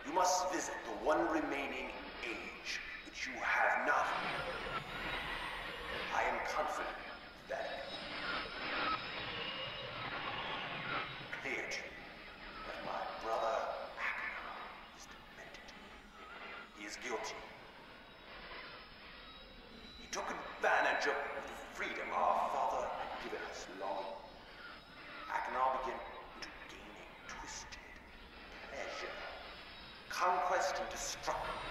You must visit the one remaining age which you have not. I am confident that it will be clear to you that my brother is guilty. He took advantage of the freedom our father had given us long. Akhenar began to gaining twisted pleasure, conquest and destruction.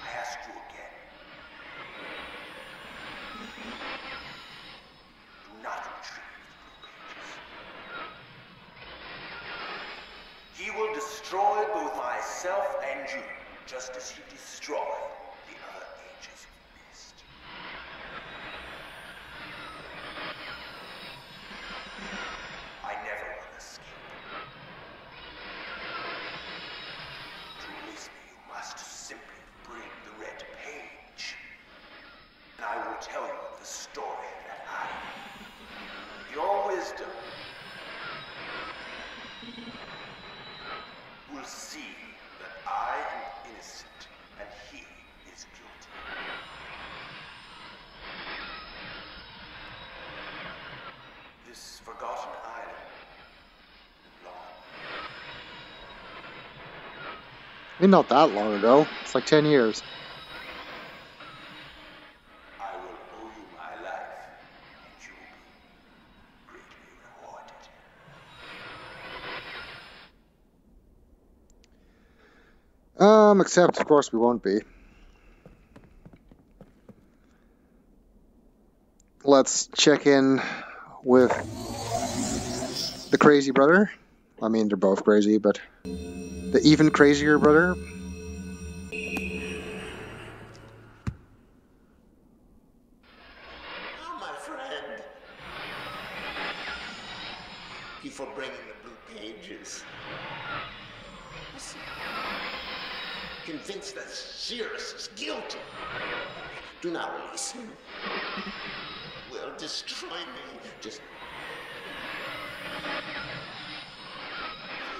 I ask you again. Do not retreat. He will destroy both myself and you, just as he destroyed the other ages of Myst. I never will escape. To release me, you must simply bring the red page, and I will tell you the story that I, your wisdom, will see that I am innocent and he is guilty. This forgotten island is long. I mean, not that long ago. It's like ten years. Um, except, of course, we won't be. Let's check in with the crazy brother. I mean, they're both crazy, but the even crazier brother. Oh, my friend. Thank you for bringing the blue pages. Convinced that Sirrus is guilty. Do not release him. Will destroy me. Just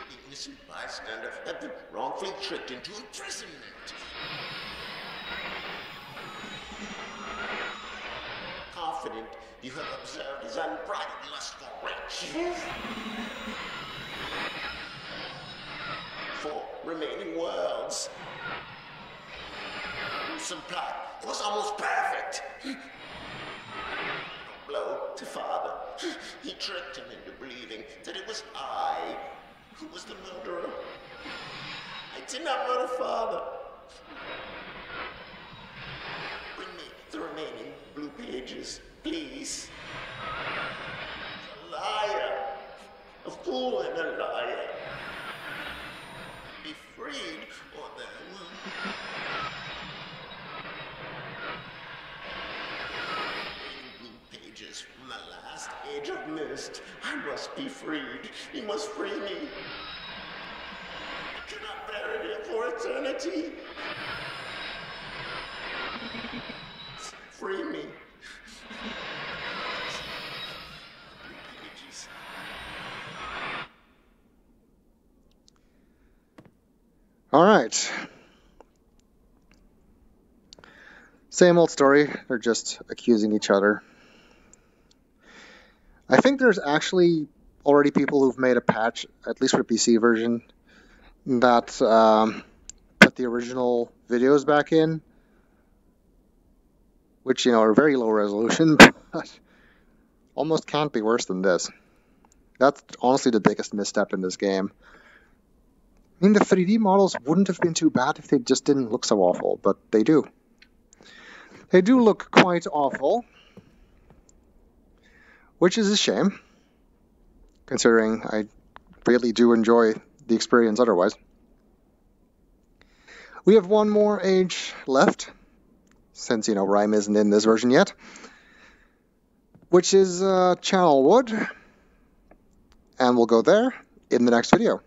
the innocent bystander have been wrongfully tricked into imprisonment. Confident you have observed his unbridled lust for riches. Four remaining worlds. Some plot was almost perfect. A blow to father. He tricked him into believing that it was I who was the murderer. I did not murder father. Bring me the remaining blue pages, please. A liar. A fool and a liar. Be freed, or they will. Blue pages from the last age of Myst. I must be freed. You must free me. I cannot bear it here for eternity. Free me. All right. Same old story. They're just accusing each other. I think there's actually already people who've made a patch, at least for P C version, that um, put the original videos back in, which, you know, are very low resolution, but almost can't be worse than this. That's honestly the biggest misstep in this game. I mean, the three D models wouldn't have been too bad if they just didn't look so awful, but they do. They do look quite awful, which is a shame, considering I really do enjoy the experience otherwise. We have one more age left, since, you know, Rhyme isn't in this version yet, which is uh, Channelwood, and we'll go there in the next video.